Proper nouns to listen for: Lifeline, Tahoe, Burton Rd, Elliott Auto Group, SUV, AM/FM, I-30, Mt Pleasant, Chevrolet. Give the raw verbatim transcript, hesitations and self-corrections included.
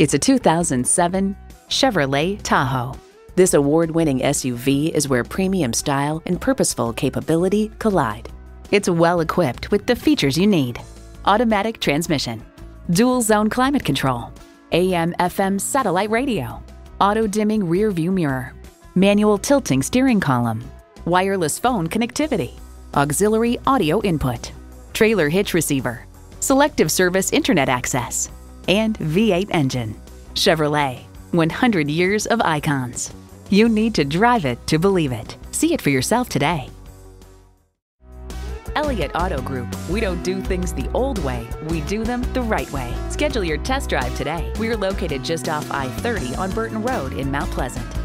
It's a two thousand seven Chevrolet Tahoe. This award-winning S U V is where premium style and purposeful capability collide. It's well equipped with the features you need: automatic transmission, dual-zone climate control, A M F M satellite radio, auto-dimming rear-view mirror, manual tilting steering column, wireless phone connectivity, auxiliary audio input, trailer hitch receiver, selective service internet access, and V eight engine. Chevrolet, one hundred years of icons. You need to drive it to believe it. See it for yourself today. Elliott Auto Group. We don't do things the old way, we do them the right way. Schedule your test drive today. We're located just off I thirty on Burton Road in Mount Pleasant.